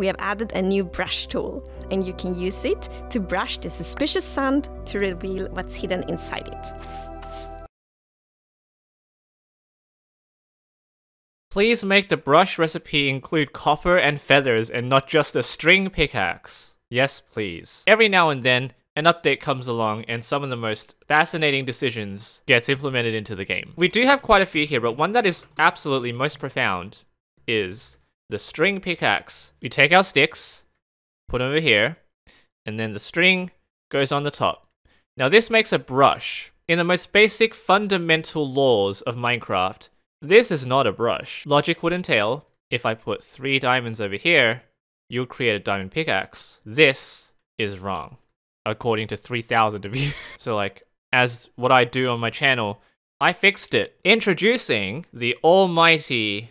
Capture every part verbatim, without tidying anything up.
we have added a new brush tool, and you can use it to brush the suspicious sand to reveal what's hidden inside it. Please make the brush recipe include copper and feathers and not just a string pickaxe. Yes, please. Every now and then, an update comes along and some of the most fascinating decisions gets implemented into the game. We do have quite a few here, but one that is absolutely most profound is the string pickaxe. We take our sticks, put them over here, and then the string goes on the top. Now this makes a brush. In the most basic fundamental laws of Minecraft, this is not a brush. Logic would entail, if I put three diamonds over here, you'll create a diamond pickaxe. This is wrong, according to three thousand of you. So like, as what I do on my channel, I fixed it. Introducing the almighty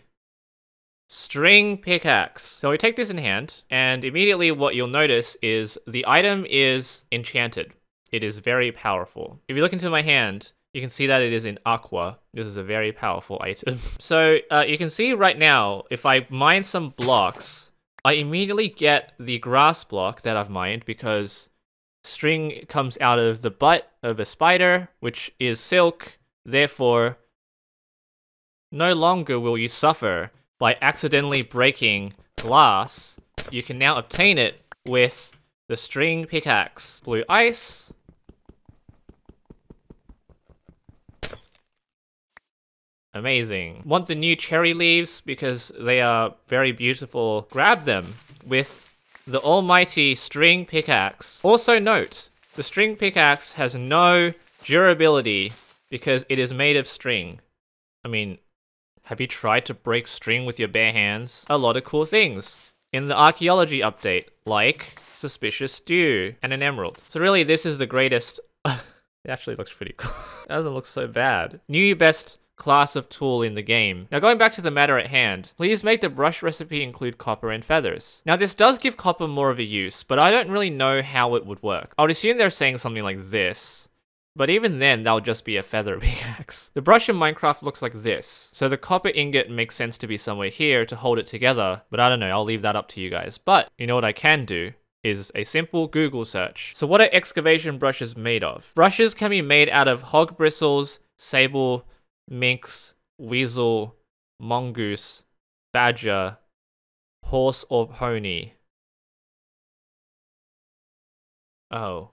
string pickaxe. So we take this in hand, and immediately what you'll notice is the item is enchanted. It is very powerful. If you look into my hand, you can see that it is in aqua. This is a very powerful item. So uh, you can see right now, if I mine some blocks, I immediately get the grass block that I've mined because string comes out of the butt of a spider, which is silk. Therefore, no longer will you suffer by accidentally breaking glass. You can now obtain it with the string pickaxe. Blue ice. Amazing. Want the new cherry leaves because they are very beautiful. Grab them with the almighty string pickaxe. Also note, the string pickaxe has no durability because it is made of string. I mean, have you tried to break string with your bare hands? A lot of cool things in the archaeology update, like suspicious stew and an emerald. So really, this is the greatest. It actually looks pretty cool. It doesn't look so bad. New best class of tool in the game. Now going back to the matter at hand, please make the brush recipe include copper and feathers. Now this does give copper more of a use, but I don't really know how it would work. I would assume they're saying something like this, but even then that'll just be a feather pickaxe. The brush in Minecraft looks like this, so the copper ingot makes sense to be somewhere here to hold it together, but I don't know, I'll leave that up to you guys. But you know what I can do? Is a simple Google search. So what are excavation brushes made of? Brushes can be made out of hog bristles, sable, minx, weasel, mongoose, badger, horse or pony. Oh.